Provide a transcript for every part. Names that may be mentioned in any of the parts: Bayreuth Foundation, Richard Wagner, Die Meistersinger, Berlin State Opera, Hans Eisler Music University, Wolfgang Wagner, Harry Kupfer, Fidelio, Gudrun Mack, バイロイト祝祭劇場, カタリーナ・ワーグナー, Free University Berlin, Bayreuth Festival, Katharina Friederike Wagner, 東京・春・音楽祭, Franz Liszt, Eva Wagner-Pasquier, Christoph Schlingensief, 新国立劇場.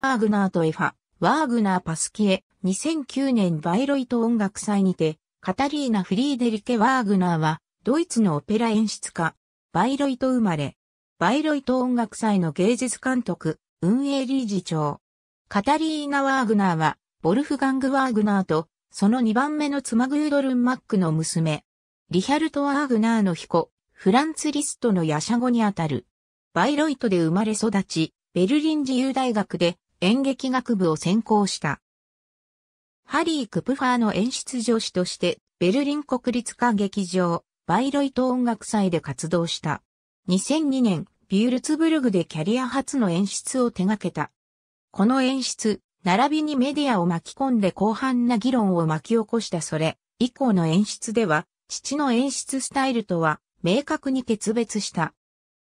ワーグナーとエファ、ワーグナー・パスキエ、2009年バイロイト音楽祭にて、カタリーナ・フリーデリケ・ワーグナーは、ドイツのオペラ演出家、バイロイト生まれ、バイロイト音楽祭の芸術監督、運営理事長。カタリーナ・ワーグナーは、ヴォルフガング・ワーグナーと、その2番目の妻グードルン・マックの娘、リヒャルト・ワーグナーの彦、フランツ・リストのやしゃごにあたる。バイロイトで生まれ育ち、ベルリン自由大学で演劇学部を専攻した。ハリー・クプファーの演出助手として、ベルリン国立歌劇場、バイロイト音楽祭で活動した。2002年、ビュルツブルグでキャリア初の演出を手掛けた。この演出、並びにメディアを巻き込んで広範な議論を巻き起こしたそれ、以降の演出では、父の演出スタイルとは、明確に決別した。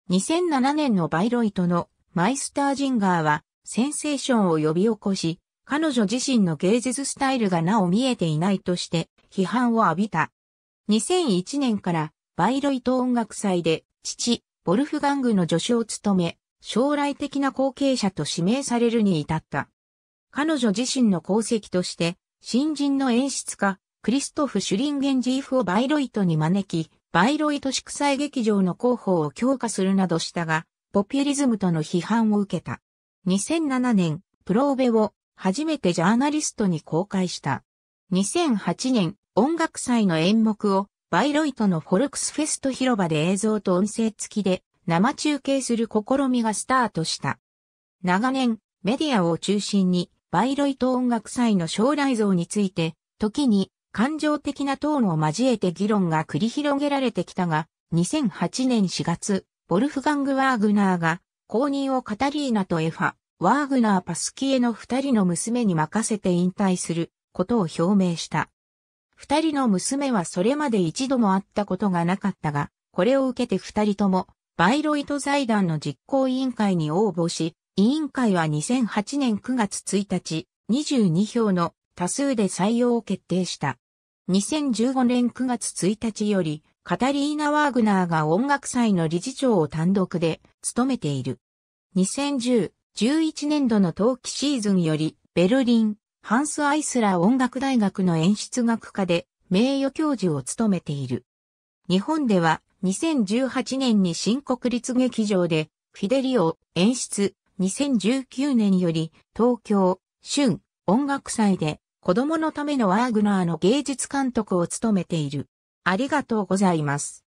2007年のバイロイトのマイスター・ジンガーは、センセーションを呼び起こし、彼女自身の芸術スタイルがなお見えていないとして、批判を浴びた。2001年から、バイロイト音楽祭で、父、ヴォルフガングの助手を務め、将来的な後継者と指名されるに至った。彼女自身の功績として、新人の演出家、クリストフ・シュリンゲンジーフをバイロイトに招き、バイロイト祝祭劇場の広報を強化するなどしたが、ポピュリズムとの批判を受けた。2007年、プローベを初めてジャーナリストに公開した。2008年、音楽祭の演目をバイロイトのフォルクスフェスト広場で映像と音声付きで生中継する試みがスタートした。長年、メディアを中心にバイロイト音楽祭の将来像について、時に感情的なトーンを交えて議論が繰り広げられてきたが、2008年4月、ヴォルフガング・ワーグナーが後任をカタリーナとエファ、ワーグナー・パスキエの2人の娘に任せて引退することを表明した。2人の娘はそれまで一度も会ったことがなかったが、これを受けて2人ともバイロイト財団の実行委員会に応募し、委員会は2008年9月1日、22票の多数で採用を決定した。2015年9月1日より、カタリーナ・ワーグナーが音楽祭の理事長を単独で務めている。2010-11 年度の冬季シーズンより、ベルリン、ハンス・アイスラー音楽大学の演出学科で名誉教授を務めている。日本では、2018年に新国立劇場で、フィデリオ演出、2019年より、東京、春、音楽祭で、子供のためのワーグナーの芸術監督を務めている。ありがとうございます。